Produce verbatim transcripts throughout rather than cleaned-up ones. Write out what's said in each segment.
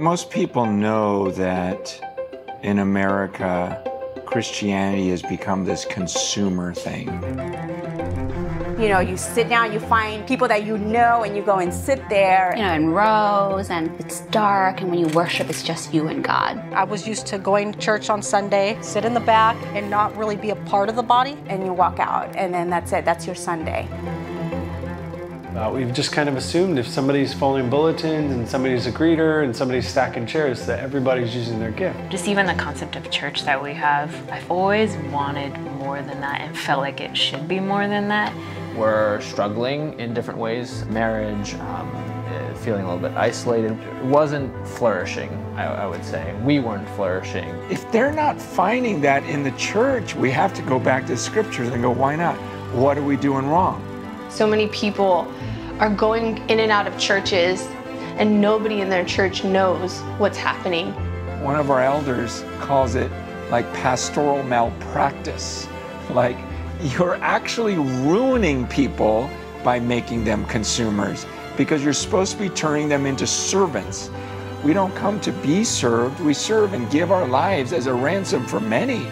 Most people know that in America, Christianity has become this consumer thing. You know, you sit down, you find people that you know, and you go and sit there. You know, in rows, and it's dark, and when you worship, it's just you and God. I was used to going to church on Sunday, sit in the back, and not really be a part of the body. And you walk out, and then that's it. That's your Sunday. Uh, we've just kind of assumed if somebody's folding bulletins and somebody's a greeter and somebody's stacking chairs that everybody's using their gift. Just even the concept of church that we have, I've always wanted more than that and felt like it should be more than that. We're struggling in different ways. Marriage, um, feeling a little bit isolated. It wasn't flourishing, I, I would say. We weren't flourishing. If they're not finding that in the church, we have to go back to scriptures and go, why not? What are we doing wrong? So many people are going in and out of churches, and nobody in their church knows what's happening. One of our elders calls it like pastoral malpractice. Like, you're actually ruining people by making them consumers, because you're supposed to be turning them into servants. We don't come to be served, we serve and give our lives as a ransom for many.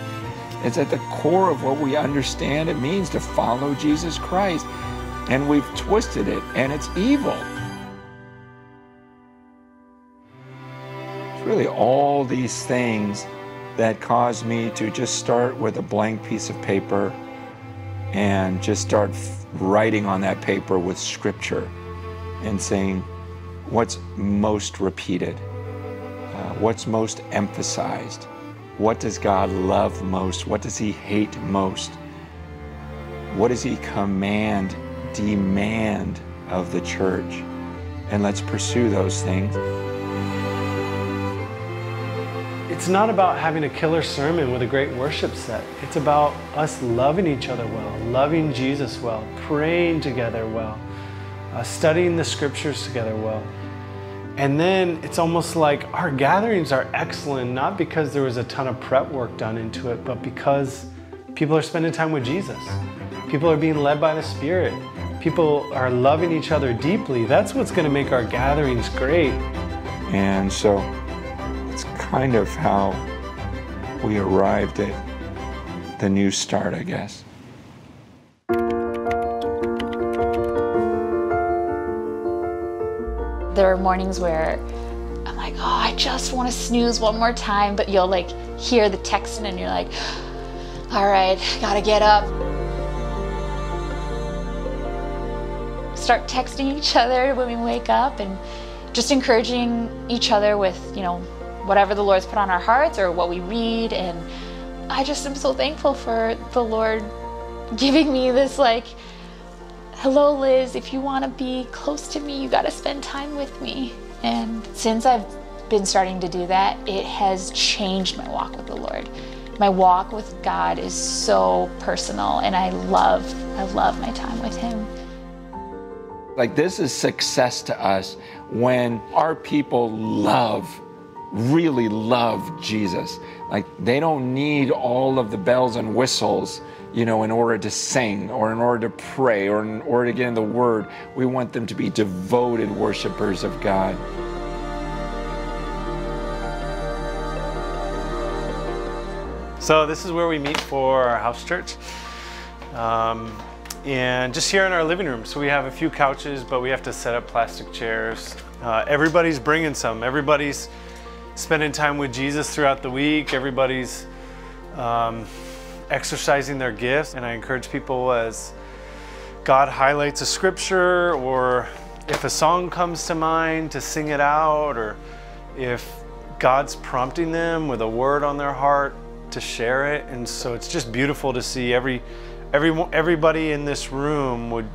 It's at the core of what we understand it means to follow Jesus Christ. And we've twisted it, and it's evil. It's really all these things that caused me to just start with a blank piece of paper and just start writing on that paper with scripture and saying, what's most repeated? Uh, what's most emphasized? What does God love most? What does he hate most? What does he command? Demand of the church, and let's pursue those things. It's not about having a killer sermon with a great worship set. It's about us loving each other well, loving Jesus well, praying together well, uh, studying the scriptures together well. And then it's almost like our gatherings are excellent, not because there was a ton of prep work done into it, but because people are spending time with Jesus. People are being led by the Spirit. People are loving each other deeply. That's what's going to make our gatherings great. And so it's kind of how we arrived at the new start, I guess. There are mornings where I'm like, oh, I just want to snooze one more time, but you'll like hear the text and you're like, all right, gotta get up. Start texting each other when we wake up and just encouraging each other with, you know, whatever the Lord's put on our hearts or what we read. And I just am so thankful for the Lord giving me this, like, hello, Liz, if you want to be close to me, you got to spend time with me. And since I've been starting to do that, it has changed my walk with the Lord. My walk with God is so personal, and I love, I love my time with him. Like, this is success to us when our people love, really love Jesus. Like, they don't need all of the bells and whistles, you know, in order to sing or in order to pray or in order to get in the Word. We want them to be devoted worshipers of God. So this is where we meet for our house church. Um, And just here in our living room. So we have a few couches, but we have to set up plastic chairs. Uh, everybody's bringing some. Everybody's spending time with Jesus throughout the week. Everybody's um, exercising their gifts. And I encourage people, as God highlights a scripture, or if a song comes to mind, to sing it out, or if God's prompting them with a word on their heart, to share it. And so it's just beautiful to see every Every, everybody in this room would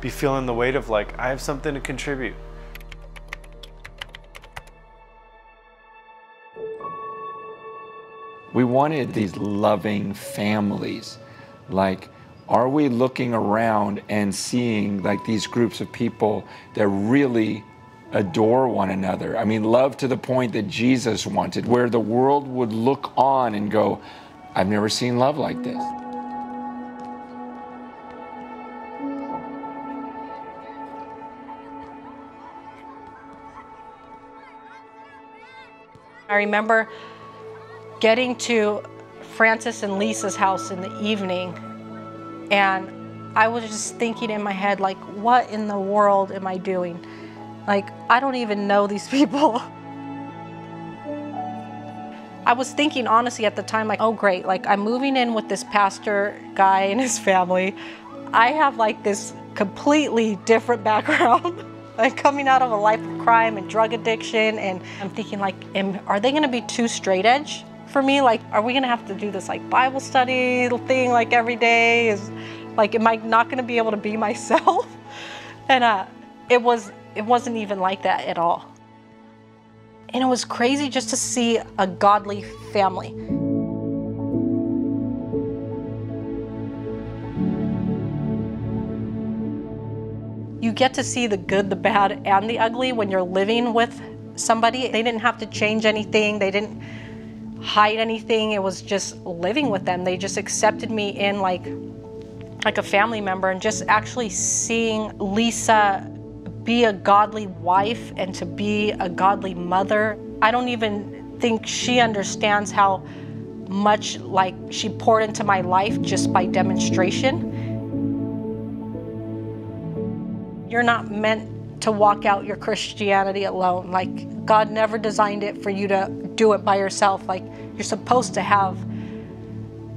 be feeling the weight of, like, I have something to contribute. We wanted these loving families. Like, are we looking around and seeing, like, these groups of people that really adore one another? I mean, love to the point that Jesus wanted, where the world would look on and go, I've never seen love like this. I remember getting to Francis and Lisa's house in the evening, and I was just thinking in my head, like, what in the world am I doing? Like, I don't even know these people. I was thinking, honestly, at the time, like, oh, great, like, I'm moving in with this pastor guy and his family. I have, like, this completely different background, like, coming out of a life of crime and drug addiction, and I'm thinking, like, am, are they gonna be too straight edge for me? Like, are we gonna have to do this, like, Bible study thing, like, every day? Is, like, am I not gonna be able to be myself? And uh, it was, it wasn't even like that at all. And it was crazy just to see a godly family. You get to see the good, the bad, and the ugly when you're living with somebody. They didn't have to change anything. They didn't hide anything. It was just living with them. They just accepted me in like, like a family member, and just actually seeing Lisa be a godly wife and to be a godly mother. I don't even think she understands how much like she poured into my life just by demonstration. You're not meant to walk out your Christianity alone. Like, God never designed it for you to do it by yourself. Like, you're supposed to have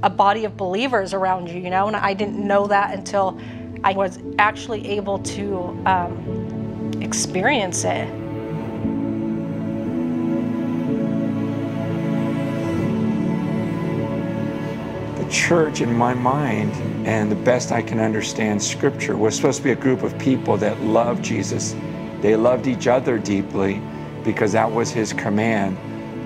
a body of believers around you, you know? And I didn't know that until I was actually able to um, experience it. The church, in my mind, and the best I can understand Scripture, was supposed to be a group of people that loved Jesus. They loved each other deeply because that was his command.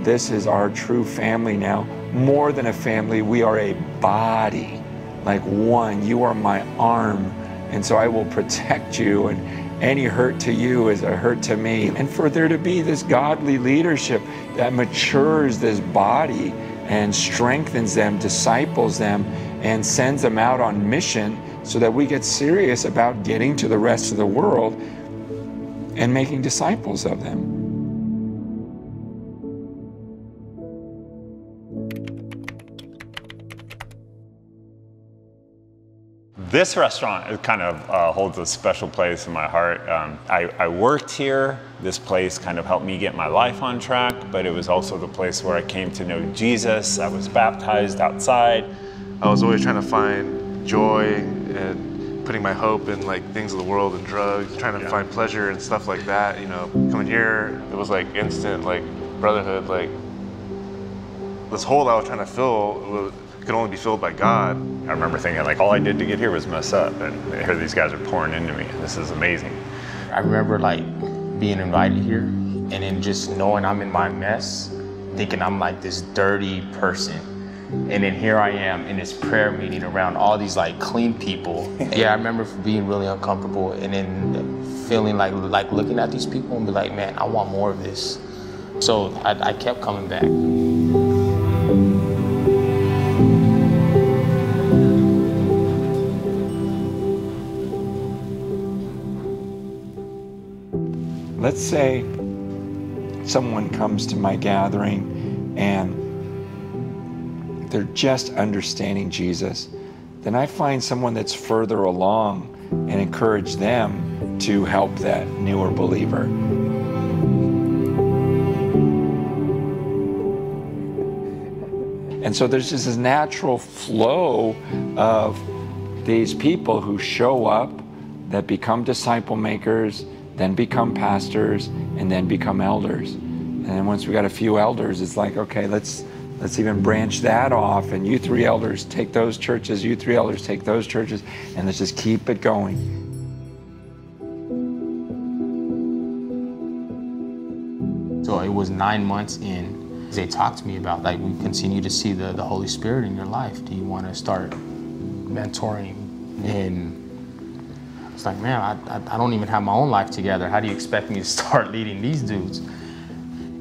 This is our true family now. More than a family, we are a body, like one. You are my arm, and so I will protect you, and any hurt to you is a hurt to me. And for there to be this godly leadership that matures this body and strengthens them, disciples them, and sends them out on mission so that we get serious about getting to the rest of the world and making disciples of them. This restaurant kind of uh, holds a special place in my heart. Um, I, I worked here. This place kind of helped me get my life on track, but it was also the place where I came to know Jesus. I was baptized outside. I was always trying to find joy and putting my hope in like things of the world and drugs, trying to yeah. find pleasure and stuff like that. You know, coming here, it was like instant, like brotherhood, like this hole I was trying to fill was, could only be filled by God. I remember thinking, like, all I did to get here was mess up, and here these guys are pouring into me. This is amazing. I remember, like, being invited here, and then just knowing I'm in my mess, thinking I'm like this dirty person, and then here I am in this prayer meeting around all these like clean people. Yeah, I remember being really uncomfortable, and then feeling like like looking at these people and be like, man, I want more of this. So I, I kept coming back. Let's say someone comes to my gathering and they're just understanding Jesus. Then I find someone that's further along and encourage them to help that newer believer. And so there's just this natural flow of these people who show up, that become disciple makers, then become pastors, and then become elders. And then once we got a few elders, it's like, okay, let's let's even branch that off, and you three elders take those churches, you three elders take those churches, and let's just keep it going. So it was nine months in, they talked to me about, like, we continue to see the, the Holy Spirit in your life. Do you want to start mentoring? And it's like, man, I, I don't even have my own life together. How do you expect me to start leading these dudes?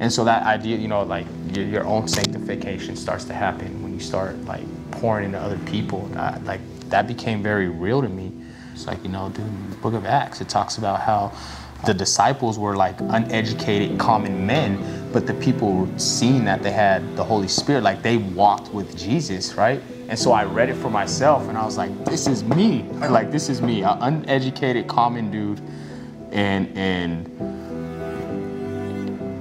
And so that idea, you know, like your, your own sanctification starts to happen when you start like pouring into other people. I, like that became very real to me. It's like, you know, dude, the book of Acts, it talks about how the disciples were like uneducated common men but the people seeing that they had the Holy Spirit, like they walked with Jesus, right? And so I read it for myself and I was like, this is me. Like, this is me, an uneducated, common dude. And, and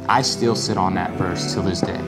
I still sit on that verse till this day.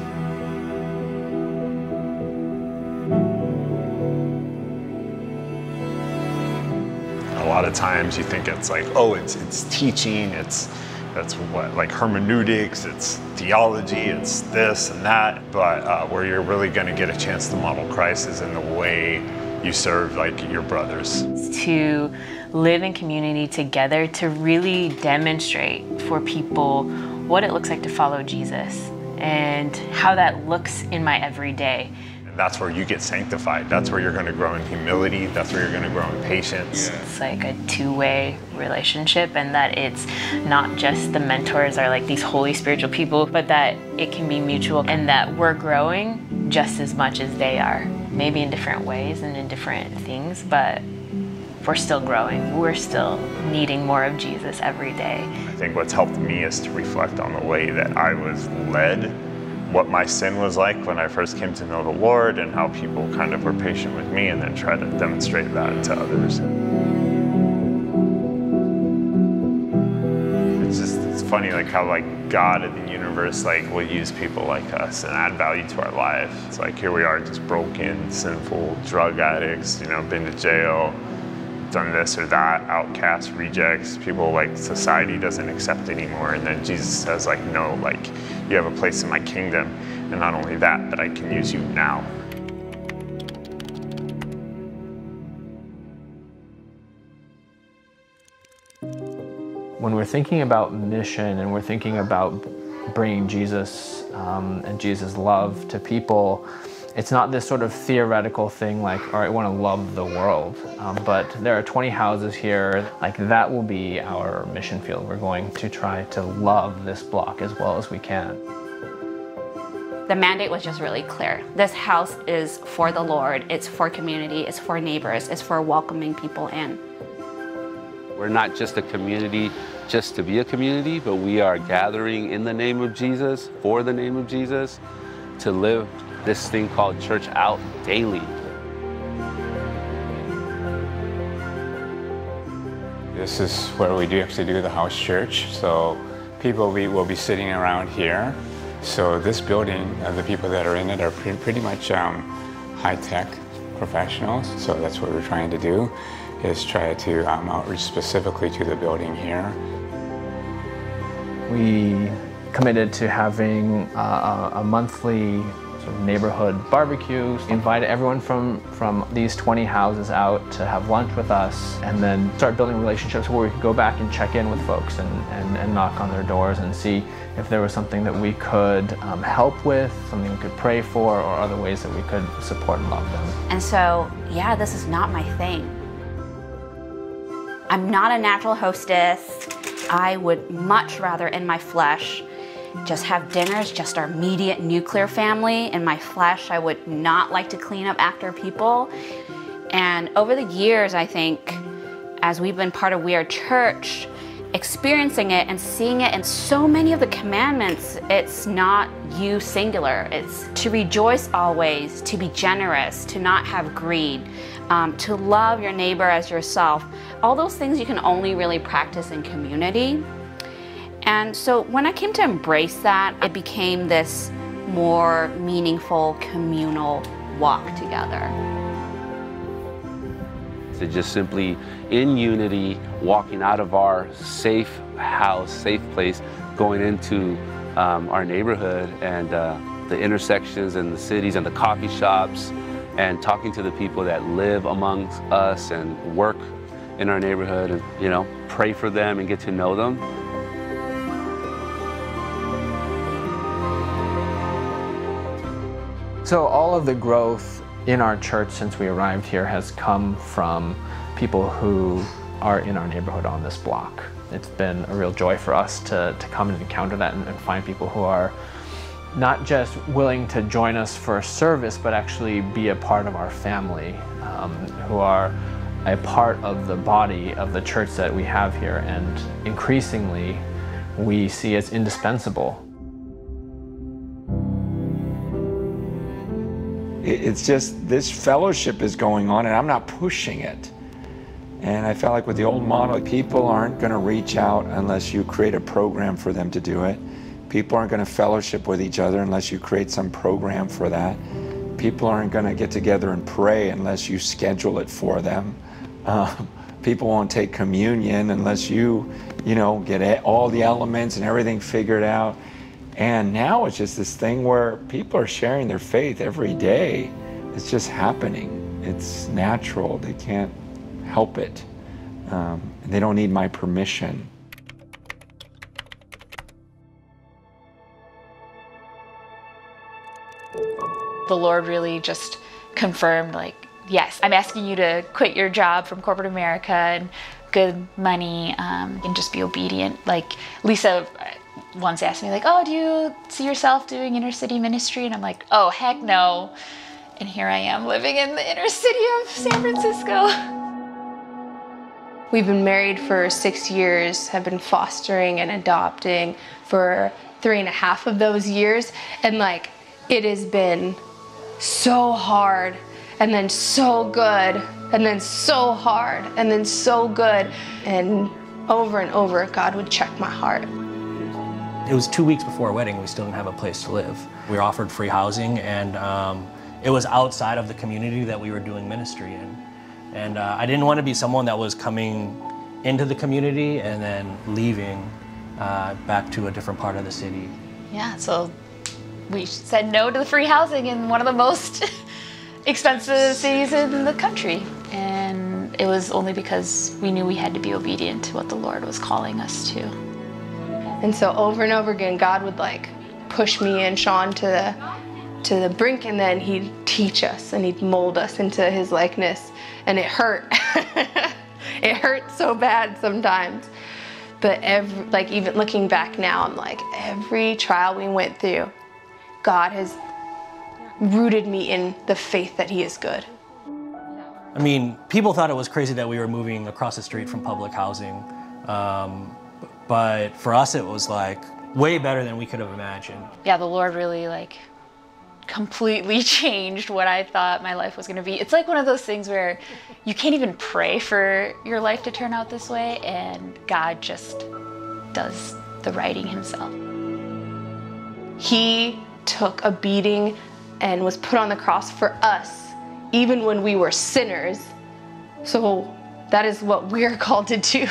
A lot of times you think it's like, oh, it's, it's teaching, it's, that's what, like hermeneutics, it's theology, it's this and that, but uh, where you're really gonna get a chance to model Christ is in the way you serve like your brothers. To live in community together, to really demonstrate for people what it looks like to follow Jesus and how that looks in my everyday. That's where you get sanctified. That's where you're going to grow in humility. That's where you're going to grow in patience. Yeah. It's like a two-way relationship, and that it's not just the mentors are like these holy spiritual people, but that it can be mutual and that we're growing just as much as they are. Maybe in different ways and in different things, but we're still growing. We're still needing more of Jesus every day. I think what's helped me is to reflect on the way that I was led, what my sin was like when I first came to know the Lord, and how people kind of were patient with me and then try to demonstrate that to others. It's just, it's funny like how like God and the universe like will use people like us and add value to our life. It's like here we are, just broken, sinful drug addicts, you know, been to jail, done this or that, outcasts, rejects, people like society doesn't accept anymore. And then Jesus says like, no, like you have a place in my kingdom. And not only that, but I can use you now. When we're thinking about mission and we're thinking about bringing Jesus um, and Jesus' love to people, it's not this sort of theoretical thing like, all right, I want to love the world, um, but there are twenty houses here. Like, that will be our mission field. We're going to try to love this block as well as we can. The mandate was just really clear. This house is for the Lord. It's for community. It's for neighbors. It's for welcoming people in. We're not just a community just to be a community, but we are gathering in the name of Jesus, for the name of Jesus, to live this thing called church out daily. This is where we do actually do the house church. So people we will be sitting around here. So this building, uh, the people that are in it are pre pretty much um, high-tech professionals. So that's what we're trying to do, is try to um, outreach specifically to the building here. We committed to having uh, a monthly sort of neighborhood barbecues. We invited everyone from, from these twenty houses out to have lunch with us, and then start building relationships where we could go back and check in with folks and, and, and knock on their doors and see if there was something that we could um, help with, something we could pray for, or other ways that we could support and love them. And so, yeah, this is not my thing. I'm not a natural hostess. I would much rather in my flesh just have dinners, just our immediate nuclear family. In my flesh, I would not like to clean up after people. And over the years, I think, as we've been part of We Are Church, experiencing it and seeing it in so many of the commandments, it's not you singular. It's to rejoice always, to be generous, to not have greed, um, to love your neighbor as yourself. All those things you can only really practice in community. And so when I came to embrace that, it became this more meaningful communal walk together. To just simply, in unity, walking out of our safe house, safe place, going into um, our neighborhood and uh, the intersections and the cities and the coffee shops, and talking to the people that live amongst us and work in our neighborhood, and you know, pray for them and get to know them. So all of the growth in our church since we arrived here has come from people who are in our neighborhood on this block. It's been a real joy for us to, to come and encounter that and, and find people who are not just willing to join us for a service, but actually be a part of our family, um, who are a part of the body of the church that we have here, and increasingly we see as indispensable. It's just this fellowship is going on and I'm not pushing it. And I felt like with the old model, people aren't going to reach out unless you create a program for them to do it. People aren't going to fellowship with each other unless you create some program for that. People aren't going to get together and pray unless you schedule it for them. Um, people won't take communion unless you, you know, get all the elements and everything figured out. And now it's just this thing where people are sharing their faith every day. It's just happening. It's natural. They can't help it. Um, they don't need my permission. The Lord really just confirmed, like, yes, I'm asking you to quit your job from corporate America and good money um, and just be obedient. Like Lisa once asked me, like, oh, do you see yourself doing inner city ministry? And I'm like, oh, heck no. And here I am living in the inner city of San Francisco. We've been married for six years, have been fostering and adopting for three and a half of those years. And like, it has been so hard and then so good and then so hard and then so good. And over and over, God would check my heart. It was two weeks before our wedding, we still didn't have a place to live. We were offered free housing and um, it was outside of the community that we were doing ministry in. And uh, I didn't want to be someone that was coming into the community and then leaving uh, back to a different part of the city. Yeah, so we said no to the free housing in one of the most expensive cities in the country. And it was only because we knew we had to be obedient to what the Lord was calling us to. And so over and over again, God would like push me and Sean to the to the brink, and then he'd teach us and he'd mold us into his likeness. And it hurt. It hurt so bad sometimes. But every, like even looking back now, I'm like, every trial we went through, God has rooted me in the faith that he is good. I mean, people thought it was crazy that we were moving across the street from public housing. Um, but for us, it was like way better than we could have imagined. Yeah, the Lord really like completely changed what I thought my life was going to be. It's like one of those things where you can't even pray for your life to turn out this way, and God just does the writing himself. He took a beating and was put on the cross for us, even when we were sinners. So that is what we're called to do.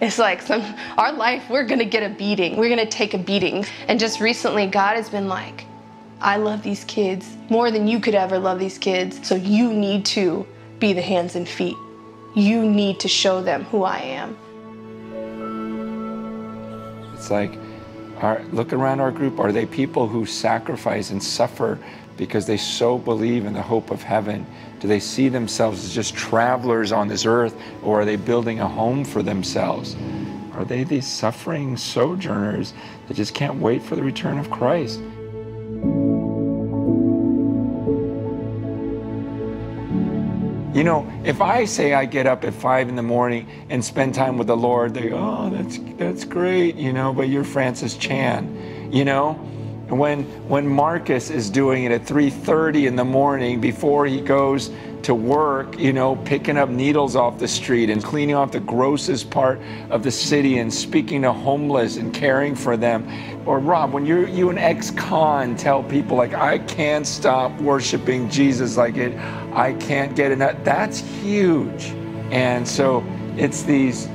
It's like some, our life, we're going to get a beating. We're going to take a beating. And just recently, God has been like, I love these kids more than you could ever love these kids. So you need to be the hands and feet. You need to show them who I am. It's like, our, look around our group. Are they people who sacrifice and suffer because they so believe in the hope of heaven? Do they see themselves as just travelers on this earth, or are they building a home for themselves? Are they these suffering sojourners that just can't wait for the return of Christ? You know, if I say I get up at five in the morning and spend time with the Lord, they go, oh, that's, that's great, you know, but you're Francis Chan, you know? When, when Marcus is doing it at three thirty in the morning before he goes to work, you know, picking up needles off the street and cleaning off the grossest part of the city and speaking to homeless and caring for them. Or Rob, when you're, you an ex-con tell people like, I can't stop worshiping Jesus, like it, I can't get enough. That's huge. And so it's these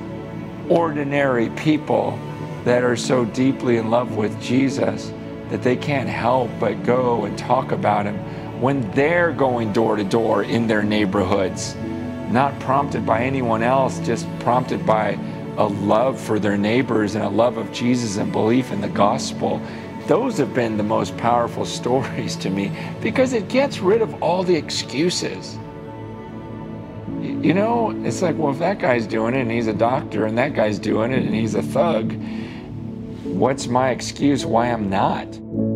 ordinary people that are so deeply in love with Jesus that they can't help but go and talk about him when they're going door to door in their neighborhoods, not prompted by anyone else, just prompted by a love for their neighbors and a love of Jesus and belief in the gospel. Those have been the most powerful stories to me because it gets rid of all the excuses. You know, it's like, well, if that guy's doing it and he's a doctor and that guy's doing it and he's a thug, what's my excuse why I'm not?